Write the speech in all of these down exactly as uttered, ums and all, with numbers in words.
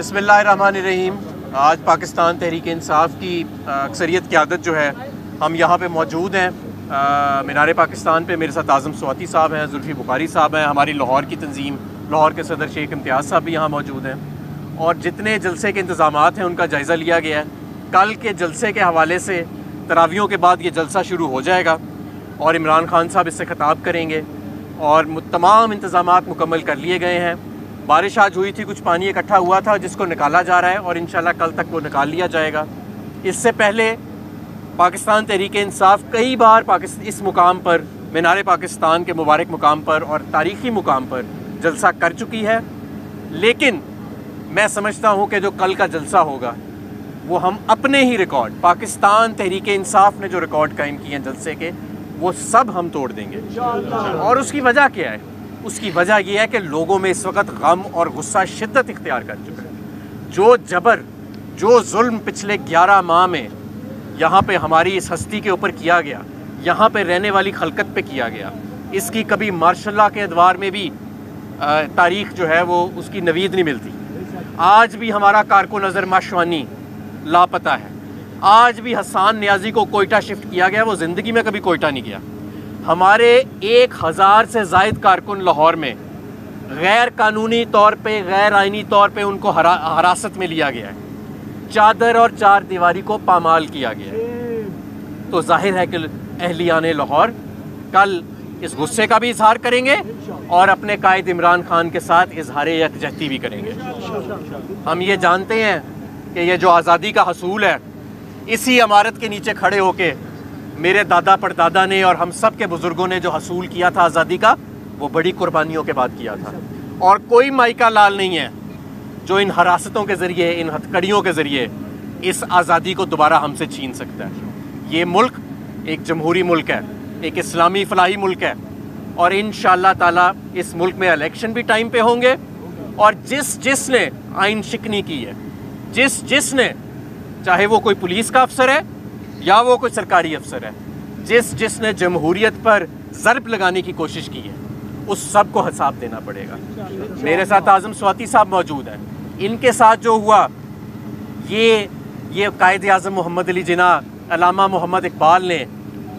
बिस्मिल्लाहिर्रहमानिर्रहीम। आज पाकिस्तान तहरीक इंसाफ की अक्सरियत की आदत जो है, हम यहाँ पे मौजूद हैं मीनार पाकिस्तान पे। मेरे साथ आज़म स्वाति साहब हैं, जुल्फ़ी बुखारी साहब हैं, हमारी लाहौर की तंजीम, लाहौर के सदर शेख इम्तियाज़ साहब भी यहाँ मौजूद हैं। और जितने जलसे के इंतज़ाम हैं उनका जायज़ा लिया गया है। कल के जलसे के हवाले से तरावियों के बाद ये जलसा शुरू हो जाएगा और इमरान खान साहब इससे खिताब करेंगे और तमाम इंतज़ाम मुकम्मल कर लिए गए हैं। बारिश आज हुई थी, कुछ पानी इकट्ठा हुआ था जिसको निकाला जा रहा है और इंशाल्लाह कल तक वो निकाल लिया जाएगा। इससे पहले पाकिस्तान तहरीके इंसाफ कई बार पाकिस्तान इस मुकाम पर, मीनार पाकिस्तान के मुबारक मुकाम पर और तारीख़ी मुकाम पर जलसा कर चुकी है। लेकिन मैं समझता हूँ कि जो कल का जलसा होगा वो हम अपने ही रिकॉर्ड, पाकिस्तान तहरीके इंसाफ ने जो रिकॉर्ड कायम किए हैं जलसे के, वो सब हम तोड़ देंगे। और उसकी वजह क्या है? उसकी वजह यह है कि लोगों में इस वक्त गम और गुस्सा शिद्दत इख्तियार कर चुका है। जो जबर, जो जुल्म पिछले ग्यारह माह में यहाँ पे हमारी इस हस्ती के ऊपर किया गया, यहाँ पे रहने वाली खलकत पे किया गया, इसकी कभी मार्शल के अदवार में भी तारीख जो है वो उसकी नवीद नहीं मिलती। आज भी हमारा कारकुन अजहर माशवानी लापता है। आज भी हसन नियाजी को कोयटा शिफ्ट किया गया, वो ज़िंदगी में कभी कोयटा नहीं गया। हमारे एक हज़ार से जायद कारकुन लाहौर में गैर कानूनी तौर पे, गैर आइनी तौर पे उनको हरा, हरासत में लिया गया है। चादर और चार दीवारी को पामाल किया गया है। तो जाहिर है कि अहलियाने लाहौर कल इस गुस्से का भी इजहार करेंगे और अपने कायद इमरान खान के साथ इजहार यकजहती भी करेंगे। हम ये जानते हैं कि ये जो आज़ादी का हसूल है, इसी इमारत के नीचे खड़े होके मेरे दादा परदादा ने और हम सब के बुज़ुर्गों ने जो हसूल किया था आज़ादी का, वो बड़ी कुर्बानियों के बाद किया था। और कोई माइका लाल नहीं है जो इन हरासतों के ज़रिए, इन हथकड़ियों के ज़रिए इस आज़ादी को दोबारा हमसे छीन सकता है। ये मुल्क एक जमहूरी मुल्क है, एक इस्लामी फलाही मुल्क है और इंशाअल्लाह ताला इस मुल्क में इलेक्शन भी टाइम पे होंगे। और जिस जिस ने आइन शिकनी की है, जिस जिस ने, चाहे वो कोई पुलिस का अफसर है या वो कोई सरकारी अफसर है, जिस जिसने जमहूरियत पर ज़रब लगाने की कोशिश की है, उस सब को हिसाब देना पड़ेगा। मेरे साथ आज़म स्वाति साहब मौजूद हैं। इनके साथ जो हुआ, ये ये कायद आज़म मोहम्मद अली जिना, अलामा मोहम्मद इकबाल ने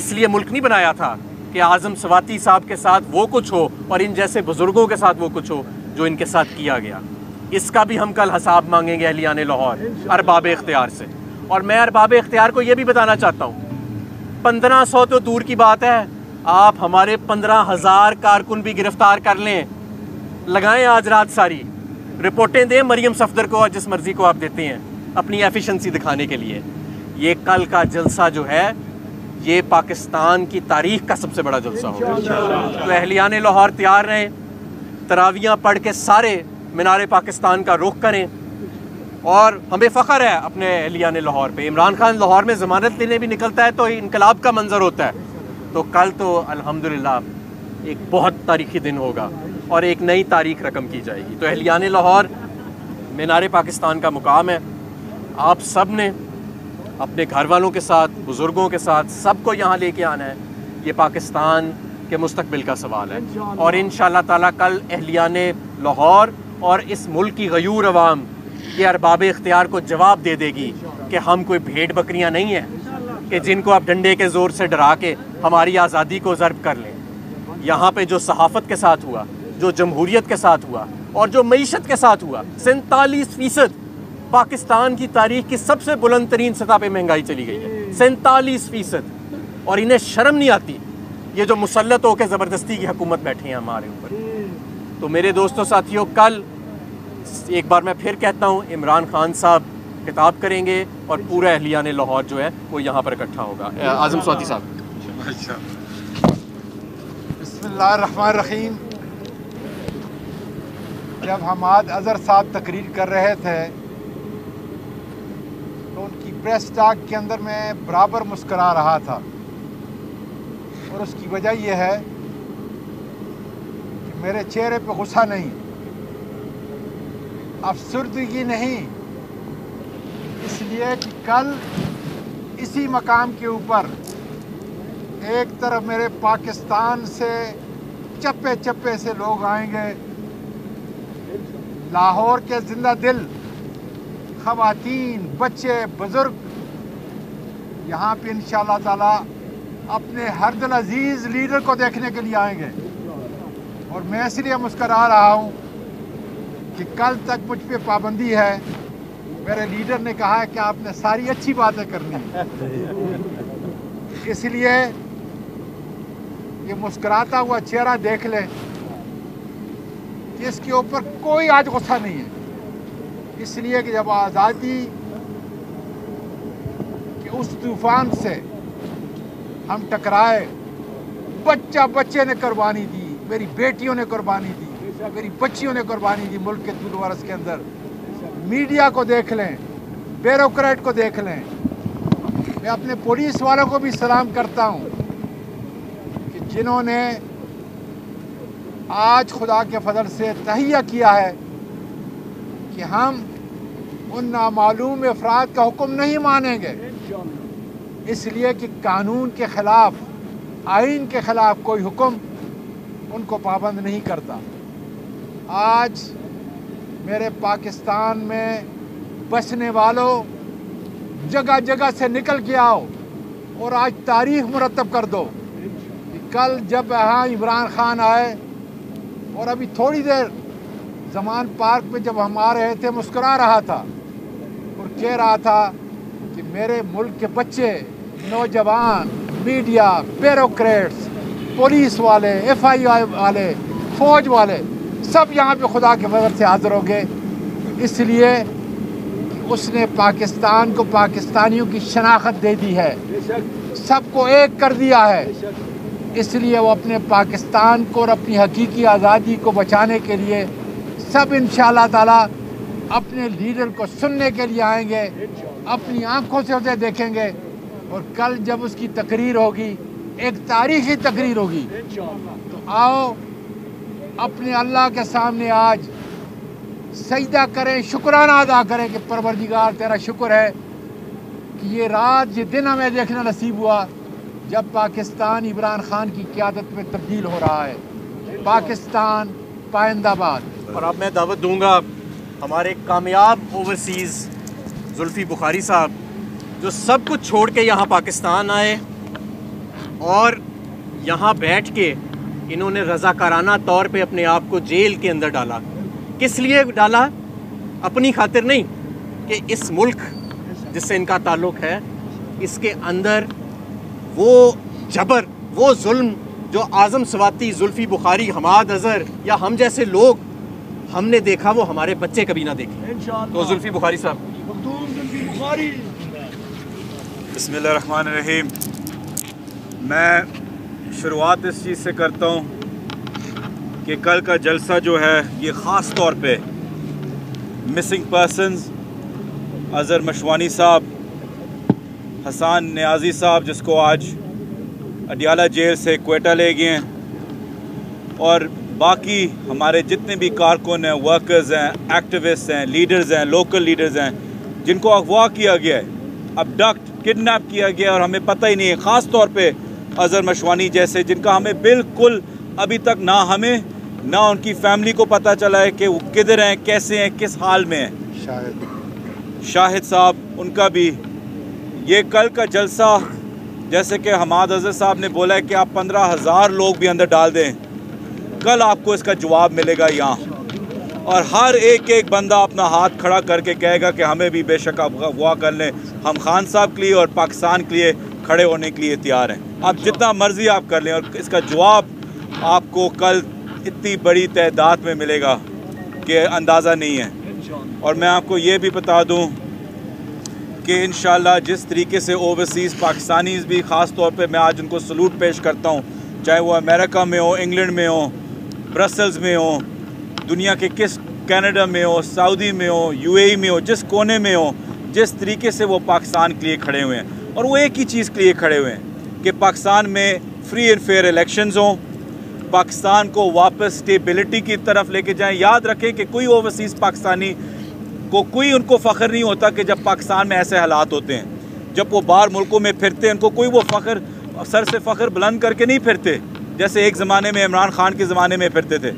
इसलिए मुल्क नहीं बनाया था कि आज़म स्वाति साहब के साथ वो कुछ हो और इन जैसे बुज़ुर्गों के साथ वो कुछ हो जो इनके साथ किया गया। इसका भी हम कल हिसाब मांगेंगे अहलियाने लाहौर, अरबाब इख्तियार से। और मैं अरबाब इख्तियार को ये भी बताना चाहता हूँ, पंद्रह सौ तो दूर की बात है, आप हमारे पंद्रह हज़ार कारकुन भी गिरफ्तार कर लें, लगाएं आज रात सारी, रिपोर्टें दें मरियम सफदर को और जिस मर्ज़ी को आप देते हैं अपनी एफिशिएंसी दिखाने के लिए। ये कल का जलसा जो है, ये पाकिस्तान की तारीख का सबसे बड़ा जलसा होगा। तो अहलियाने लाहौर तैयार रहें, तरावियाँ पढ़ के सारे मीनार पाकिस्तान का रुख करें। और हमें फ़ख्र है अपने अहलियाने लाहौर पे। इमरान खान लाहौर में ज़मानत लेने भी निकलता है तो इनकलाब का मंजर होता है। तो कल तो अल्हम्दुलिल्लाह एक बहुत तारीखी दिन होगा और एक नई तारीख रकम की जाएगी। तो अहलियाने लाहौर मीनार पाकिस्तान का मुकाम है। आप सब ने अपने घर वालों के साथ, बुज़ुर्गों के साथ, सबको यहाँ लेके आना है। ये पाकिस्तान के मुस्तकबिल का सवाल है। और इंशाअल्लाह ताला कल अहलियाने लाहौर और इस मुल्क की गयूर अवाम ये अरबाब इख्तियार को जवाब दे देगी कि हम कोई भेड़ बकरियां नहीं हैं कि जिनको आप डंडे के ज़ोर से डरा के हमारी आज़ादी को ज़र्ब कर लें। यहाँ पे जो सहाफ़त के साथ हुआ, जो जमहूरियत के साथ हुआ और जो मईशत के साथ हुआ, सैंतालीस फ़ीसद पाकिस्तान की तारीख की सबसे बुलंद तरीन सतह पर महंगाई चली गई है, सैंतालीस फ़ीसद। और इन्हें शर्म नहीं आती, ये जो मुसल्लत होकर ज़बरदस्ती की हुकूमत बैठे हैं हमारे ऊपर। तो मेरे दोस्तों, साथियों, कल एक बार मैं फिर कहता हूँ, इमरान खान साहब खिताब करेंगे और पूरा अहलियाने लाहौर जो है वो यहाँ पर इकट्ठा होगा। आज़म स्वाति साहब। अच्छा, बिस्मिल्लाहिर्रहमानिर्रहीम। जब हम्माद अज़हर साहब तकरीर कर रहे थे तो उनकी प्रेस टॉक के अंदर मैं बराबर मुस्करा रहा था और उसकी वजह यह है कि मेरे चेहरे पे गुस्सा नहीं, अफसरदगी नहीं, इसलिए कि कल इसी मकाम के ऊपर एक तरफ मेरे पाकिस्तान से चप्पे चप्पे से लोग आएंगे, लाहौर के जिंदा दिल ख़वातीन, बच्चे, बुज़ुर्ग यहाँ पे इंशाअल्लाह ताला अपने हर दिल अजीज़ लीडर को देखने के लिए आएंगे। और मैं इसलिए मुस्करा रहा हूँ कि कल तक मुझ पर पाबंदी है, मेरे लीडर ने कहा है कि आपने सारी अच्छी बातें करनी है, इसलिए ये मुस्कराता हुआ चेहरा देख लें कि इसके ऊपर कोई आज गुस्सा नहीं है, इसलिए कि जब आज़ादी के उस तूफान से हम टकराए, बच्चा बच्चे ने कुर्बानी दी, मेरी बेटियों ने कुर्बानी दी, मेरी बच्चियों ने कुर्बानी दी मुल्क के तूल वर्ष के अंदर। मीडिया को देख लें, ब्यूरोक्रेट को देख लें। मैं अपने पुलिस वालों को भी सलाम करता हूँ कि जिन्होंने आज खुदा के फजल से तहिया किया है कि हम उन नामालूम अफराद का हुक्म नहीं मानेंगे, इसलिए कि कानून के ख़िलाफ़, आइन के ख़िलाफ़ कोई हुक्म उनको पाबंद नहीं करता। आज मेरे पाकिस्तान में बसने वालों, जगह जगह से निकल के आओ और आज तारीख मुरतब कर दो। कल जब यहाँ इमरान खान आए और अभी थोड़ी देर जमान पार्क में जब हम आ रहे थे, मुस्करा रहा था और कह रहा था कि मेरे मुल्क के बच्चे, नौजवान, मीडिया, ब्यूरोक्रेट्स, पुलिस वाले, एफ आई आई वाले, फौज वाले सब यहाँ पे खुदा के मदद से हाज़िर हो गए, इसलिए उसने पाकिस्तान को पाकिस्तानियों की शनाख्त दे दी है, सबको एक कर दिया है, इसलिए वो अपने पाकिस्तान को और अपनी हकीकी आज़ादी को बचाने के लिए सब इंशाअल्लाह ताला अपने लीडर को सुनने के लिए आएंगे, अपनी आँखों से उसे देखेंगे और कल जब उसकी तकरीर होगी, एक तारीख़ी तकरीर होगी, तो आओ अपने अल्लाह के सामने आज सजदा करें, शुक्राना अदा करें कि परवरदिगार तेरा शुक्र है कि ये रात, ये दिन हमें देखना नसीब हुआ जब पाकिस्तान इमरान खान की क़यादत में तब्दील हो रहा है। पाकिस्तान पाइंदाबाद। और अब मैं दावत दूंगा हमारे कामयाब ओवरसीज़ जुल्फ़ी बुखारी साहब, जो सब कुछ छोड़ के यहाँ पाकिस्तान आए और यहाँ बैठ के इन्होंने रज़ाकाराना तौर पे अपने आप को जेल के अंदर डाला। किस लिए डाला? अपनी खातिर नहीं, कि इस मुल्क जिससे इनका ताल्लुक़ है, इसके अंदर वो जबर, वो जुल्म जो आज़म स्वाती, जुल्फ़ी बुखारी, हम्माद अज़हर या हम जैसे लोग हमने देखा, वो हमारे बच्चे कभी ना देखें। तो जुल्फ़ी बुखारी साहब। बिस्मिल्लाहिर्रहमानिर्रहीम। मैं शुरुआत इस चीज़ से करता हूँ कि कल का जलसा जो है ये ख़ास तौर पे मिसिंग पर्सनस, अज़हर मशवानी साहब, हसन नियाज़ी साहब जिसको आज अडियाला जेल से क्वेटा ले गए हैं, और बाकी हमारे जितने भी कारकुन हैं, वर्कर्स हैं, एक्टिविस्ट हैं, लीडर्स हैं, लोकल लीडर्स हैं, जिनको अगवा किया गया है, अबडक्ट, किडनैप किया गया और हमें पता ही नहीं है, ख़ास तौर पर अज़हर मशवानी जैसे, जिनका हमें बिल्कुल अभी तक ना हमें ना उनकी फैमिली को पता चला है कि वो किधर हैं, कैसे हैं, किस हाल में हैं। शाहिद शाहिद साहब, उनका भी ये कल का जलसा, जैसे कि हम्माद अज़हर साहब ने बोला है कि आप पंद्रह हज़ार लोग भी अंदर डाल दें, कल आपको इसका जवाब मिलेगा यहाँ, और हर एक एक बंदा अपना हाथ खड़ा करके कहेगा कि हमें भी बेशक अगवा कर लें, हम खान साहब के लिए और पाकिस्तान के लिए खड़े होने के लिए तैयार हैं। आप जितना मर्ज़ी आप कर लें, और इसका जवाब आपको कल इतनी बड़ी तादाद में मिलेगा कि अंदाज़ा नहीं है। और मैं आपको ये भी बता दूं कि इंशाल्लाह जिस तरीके से ओवरसीज़ पाकिस्तानीज़ भी, ख़ास तौर पे मैं आज उनको सलूट पेश करता हूं, चाहे वो अमेरिका में हो, इंग्लैंड में हो, ब्रसल्स में हो, दुनिया के किस, कनाडा में हो, सऊदी में हो, यूएई में हो, जिस कोने में हो, जिस तरीके से वो पाकिस्तान के लिए खड़े हुए हैं, और वो एक ही चीज़ के लिए खड़े हुए हैं कि पाकिस्तान में फ्री एंड फेयर इलेक्शंस हों, पाकिस्तान को वापस स्टेबिलिटी की तरफ लेके जाएं। याद रखें कि कोई ओवरसीज़ पाकिस्तानी को कोई उनको फ़ख्र नहीं होता कि जब पाकिस्तान में ऐसे हालात होते हैं, जब वो बाहर मुल्कों में फिरते हैं, उनको कोई वो फ़ख्र, सर से फ़ख्र बुलंद करके नहीं फिरते जैसे एक ज़माने में इमरान खान के ज़माने में फिरते थे।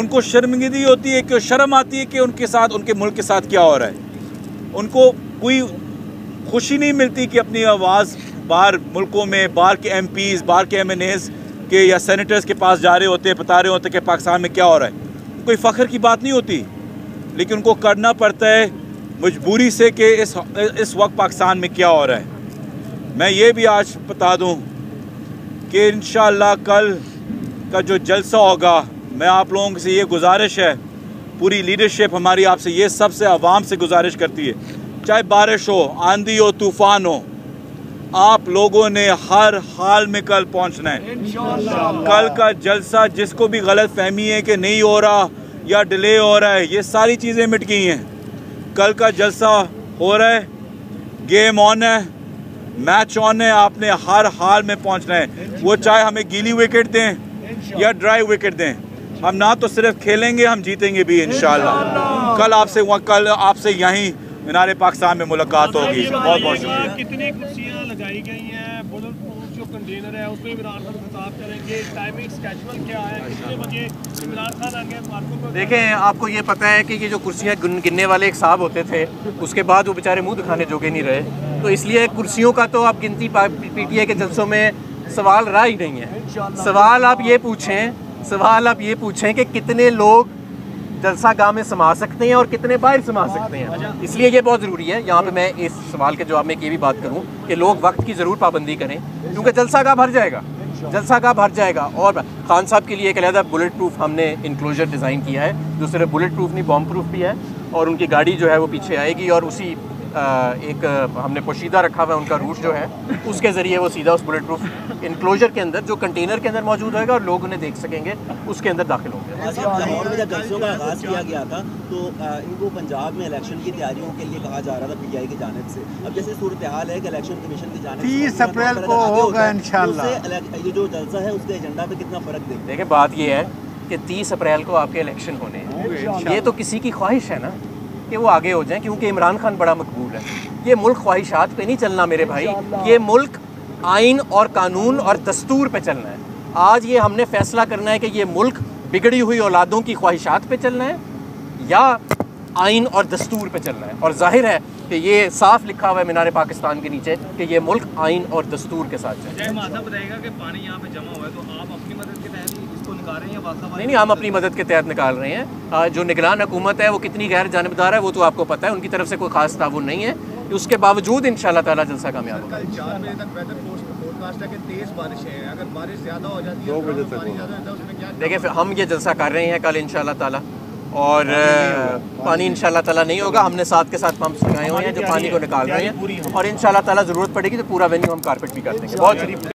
उनको शर्मिंदगी होती है, कि शर्म आती है कि उनके साथ, उनके मुल्क के साथ क्या हो रहा है। उनको कोई खुशी नहीं मिलती कि अपनी आवाज़ बाहर मुल्कों में बाहर के एम पीज़ बाहर के एम एन एज़ के या सैनिटर्स के पास जा रहे होते हैं, बता रहे होते हैं कि पाकिस्तान में क्या हो रहा है। कोई फ़ख्र की बात नहीं होती, लेकिन उनको करना पड़ता है मजबूरी से कि इस इस वक्त पाकिस्तान में क्या हो रहा है। मैं ये भी आज बता दूं कि इंशाअल्लाह कल का जो जलसा होगा, मैं आप लोगों से ये गुजारिश है, पूरी लीडरशिप हमारी आपसे ये सबसे आवाम से गुजारिश करती है, चाहे बारिश हो, आंधी हो, तूफ़ान हो, आप लोगों ने हर हाल में कल पहुंचना है। कल का जलसा, जिसको भी गलत फहमी है कि नहीं हो रहा या डिले हो रहा है, ये सारी चीज़ें मिट गई हैं। कल का जलसा हो रहा है, गेम ऑन है, मैच ऑन है, आपने हर हाल में पहुंचना है। वो चाहे हमें गीली विकेट दें या ड्राई विकेट दें, हम ना तो सिर्फ खेलेंगे, हम जीतेंगे भी इंशाल्लाह। कल आपसे कल आपसे यहीं मीनार पाकिस्तान में मुलाकात होगी। बहुत बहुत शुक्रिया। कितनी कुर्सियाँ लगाई गई हैं, बुलेट प्रूफ जो कंटेनर है उसमें इमरान खान खिताब करेंगे, टाइमिंग स्केड्यूल क्या है, कितने बजे इमरान खान आएंगे पार्कों पर? देखें, आपको ये पता है कि ये जो कुर्सियाँ गिनने वाले एक साहब होते थे, उसके बाद वो बेचारे मुँह दिखाने जोगे नहीं रहे, तो इसलिए कुर्सियों का तो आप गिनती पी टी आई के जलसों में सवाल रहा ही नहीं है। सवाल आप ये पूछें सवाल आप ये पूछें कि कितने लोग जलसा गाह में समा सकते हैं और कितने बाहर समा सकते हैं। इसलिए ये बहुत ज़रूरी है। यहाँ पे मैं इस सवाल के जवाब में ये भी बात करूँ कि लोग वक्त की ज़रूर पाबंदी करें, क्योंकि जलसा गाह भर जाएगा जलसा गाह भर जाएगा और खान साहब के लिए एक अलहदा बुलेट प्रूफ हमने इंक्लोजर डिज़ाइन किया है, जो सिर्फ बुलेट प्रूफ नहीं बॉम्ब प्रूफ भी है, और उनकी गाड़ी जो है वो पीछे आएगी और उसी एक हमने पोशीदा रखा हुआ है उनका रूट जो है, उसके ज़रिए वो सीधा उस बुलेट प्रूफ इनक्लोजर के अंदर, जो कंटेनर के अंदर मौजूद होगा और लोग उन्हें देख सकेंगे, उसके अंदर दाखिल होंगे। लाहौर में जब जलसों का आगाज़ किया गया था तो इनको पंजाब में इलेक्शन की तैयारियों के लिए कहा जा रहा था पी आई की जानिब से। अब जैसे सूरत हाल है कि इलेक्शन कमीशन की जानिब से तीस अप्रैल को होगा इंशाल्लाह, ये जो जलसा है उसके एजेंडा पर कितना फ़र्क देखें? देखिए, बात यह है कि तीस अप्रैल को आपके इलेक्शन होने हैं, ये तो किसी की ख्वाहिश है ना कि वो आगे हो जाएं, क्योंकि इमरान खान बड़ा मकबूल है। ये मुल्क ख्वाहिशात पे नहीं चलना मेरे भाई, ये मुल्क आइन और कानून और दस्तूर पे चलना है। आज ये हमने फैसला करना है कि ये मुल्क बिगड़ी हुई औलादों की ख्वाहिशात पे चलना है या आइन और दस्तूर पे चलना है, और जाहिर है कि ये साफ लिखा हुआ है मीनार पाकिस्तान के नीचे कि ये मुल्क आइन और दस्तूर के साथ चले। बताएगा कि पानी यहाँ पे जमा हुआ है, तो आप अपनी मदद के तहत इसको निकाल रहे हैं या वास्तव में? नहीं नहीं, हम अपनी मदद के तहत निकाल रहे हैं। जो निगरान हुकूमत है वो कितनी गैर जानबदार है वो तो आपको पता है, उनकी तरफ से कोई खास ताबून नहीं है, उसके बावजूद इंशाल्लाह ताला जलसा कामयाब होगा। देखिए, हम ये जलसा कर रहे हैं कल इंशाल्लाह ताला, और पानी इंशाल्लाह ताला नहीं होगा। हमने साथ के साथ पंप्स लगाए हुए हैं जो पानी को निकाल रहे हैं, और इंशाल्लाह ताला ज़रूरत पड़ेगी तो पूरा वेन्यू हम कारपेट भी कर देंगे। बहुत